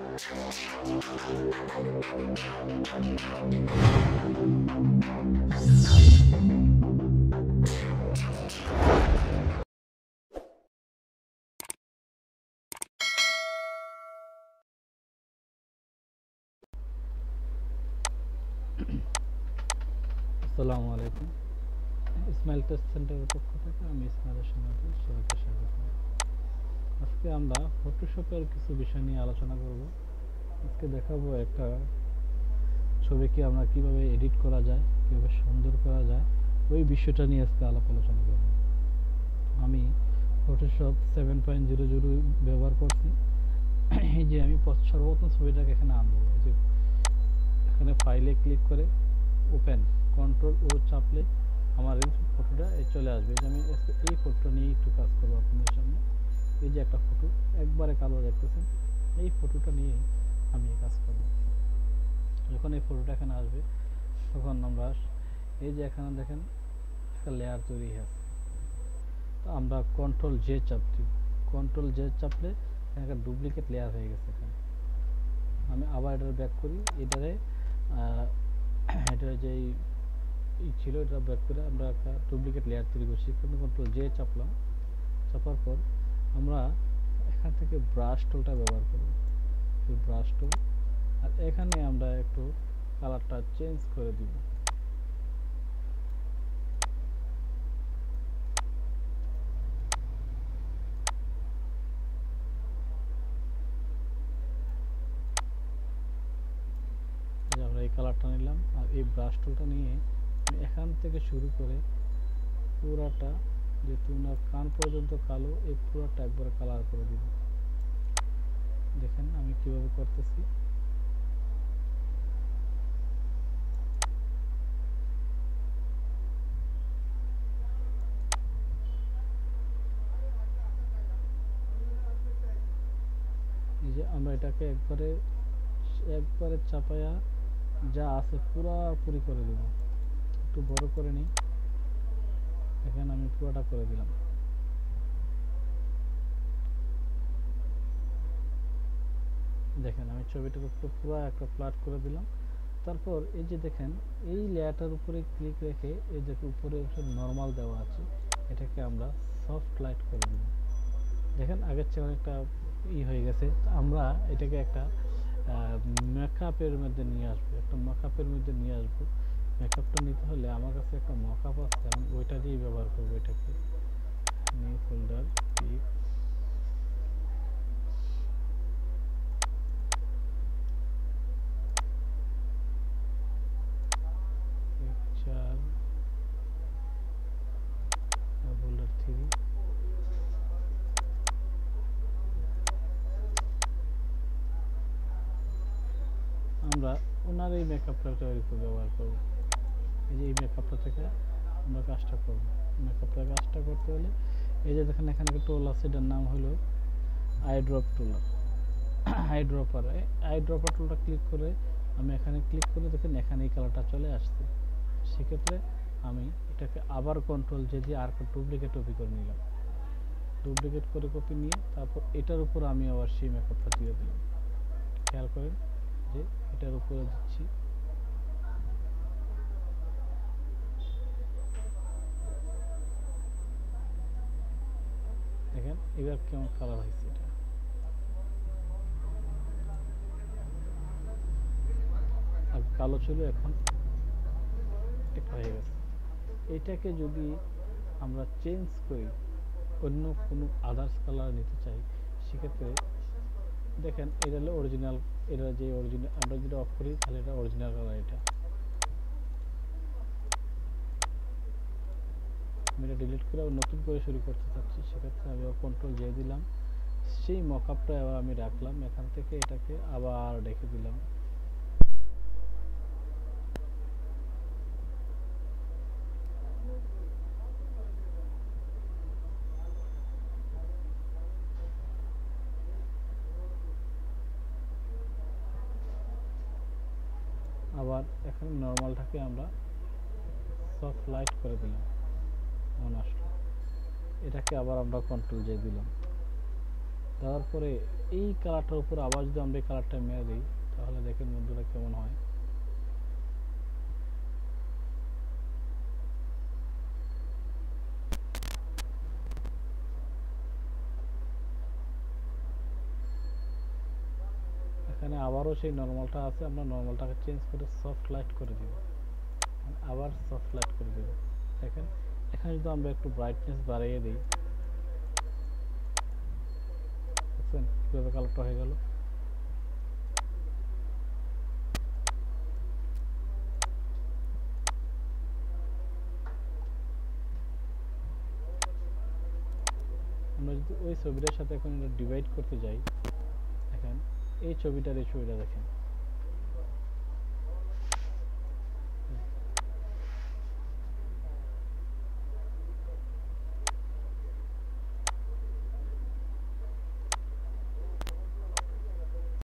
আসসালামু আলাইকুম। ইসমাইল টেক সেন্টারের পক্ষ থেকে আমি ইসমাইলের সঙ্গে সবাইকে স্বাগত। আজকে আমরা ফটোশপের কিছু বিষয় নিয়ে আলোচনা করব। আজকে দেখাবো একটা ছবিকে আমরা কিভাবে এডিট করা যায়, কিভাবে সুন্দর করা যায়, ওই বিষয়টা নিয়ে আজকে আলোচনা করব। আমি ফটোশপ 7.00 ব্যবহার করছি। এই যে আমি সর্বপ্রথম ছবিটাকে এখানে আনবো, এই যে এখানে ফাইলে ক্লিক করে ওপেন কন্ট্রোল ও চাপলে আমার এই ফটোটা চলে আসবে। আমি এই ফটোটা নিয়ে একটু কাজ করবো আপনাদের সামনে। এই যে একটা ফটো একবারে কালো দেখতেছেন, এই ফটোটা নিয়ে আমি কাজ করব। যখন এই ফটোটা এখানে আসবে তখন আমরা এই যে এখানে দেখেন একটা লেয়ার তৈরি হয়েছে। তো আমরা কন্ট্রোল জে চাপছি, কন্ট্রোল জে চাপলে একটা ডুপ্লিকেট লেয়ার হয়ে গেছে। এখানে আমি আবার এটার ব্যাক করি, এটার যেই ছিল এটা ব্যাক করে আমরা একটা ডুপ্লিকেট লেয়ার তৈরি করছি। কিন্তু কন্ট্রোল জে চাপলাম, চাপার পর আমরা এখান থেকে ব্রাশ টুলটা ব্যবহার করব, ব্রাশ টুল, আর এখানে আমরা একটু কালারটা চেঞ্জ করে দিব। আমরা এই কালারটা নিলাম, আর এই ব্রাশ টুলটা নিয়ে এখান থেকে শুরু করে পুরাটা, যে তোমরা কান পর্যন্ত কালো, এই পুরোটা একবার কালার করে দিব। দেখেন আমি কিভাবে করতেছি। এই যে আমরা এটাকে একবারে চাপায়া যা আছে পুরোপুরি করে দেব। একটু বড় করে নিই, এখন আমি পুরোটা করে দিলাম। দেখেন আমি ছবিটাকে পুরো একটা ফ্ল্যাট করে দিলাম। তারপর এই যে দেখেন এই লেয়ারটার উপরে ক্লিক রেখে এই যে উপরে নর্মাল দেওয়া আছে, এটাকে আমরা সফট লাইট করে দিব। দেখেন আগের চেয়ে অনেকটা ই হয়ে গেছে। আমরা এটাকে একটা মেকআপের মধ্যে নিয়ে আসবো, মেকআপটা নিতে হলে আমার কাছে একটা মকআপ আছে, আমি ওইটা দিয়ে ব্যবহার করবো। এটাকে new folder click, picture folder 3, আমরা ওনার এই মেকআপটা ব্যবহার করবো। এই যে এই মেকআপটা থেকে আমরা কাজটা করবো। মেকআপটা কাজটা করতে হলে এই যে দেখেন এখানে একটা টুল আছে, এটার নাম হলো আইড্রপার। আইড্রপার টুলটা ক্লিক করে আমি এখানে ক্লিক করে দেখেন এখানে এই কালারটা চলে আসছে। সেক্ষেত্রে আমি এটাকে আবার কন্ট্রোল জে দিয়ে আর ডুপ্লিকেট কপি করে নিলাম। ডুপ্লিকেট করে কপি নিয়ে তারপর এটার উপর আমি আবার সেই মেকআপটা দিয়ে দিলাম। খেয়াল করেন যে এটার উপরে দিচ্ছি, দেখেন এবার কেমন কালার হয়েছে। এটা আর কালো ছিল, এখন এটা হয়ে গেছে। এটাকে যদি আমরা চেঞ্জ করি, অন্য কোনো আদার্স কালার নিতে চাই, সেক্ষেত্রে দেখেন এটা হলো অরিজিনাল। এটা যে অরিজিনাল আমরা যদি অফ করি তাহলে এটা অরিজিনাল কালার। এটা এটা ডিলিট করে নতুন করে শুরু করতে চাচ্ছি, সেক্ষেত্রে আমি কন্ট্রোল জে দিলাম। সেই মকআপটা আবার আমি রাখলাম, এখান থেকে এটাকে আবার রেখে দিলাম। আবার এখানে নর্মালটাকে আমরা সফট লাইট করে দিলাম, এটাকে আবার আমরা কন্ট্রোল জে দিলাম। তারপরে এই কালারটার উপর আবার যদি আমরা এই কালারটা মেরে দিই তাহলে দেখেন বন্ধুরা কেমন হয়। এখানে আবারও সেই নর্মালটা আছে, আমরা নর্মালটাকে চেঞ্জ করে সফট লাইট করে দেব, আবার সফট লাইট করে দেব। দেখেন এখানে যদি আমরা একটু ব্রাইটনেস বাড়িয়ে দিই কালারটা হয়ে গেল। আমরা যদি ওই ছবিটার সাথে এখন ডিভাইড করতে যাই, দেখেন এই ছবিটার এই ছবিটা দেখেন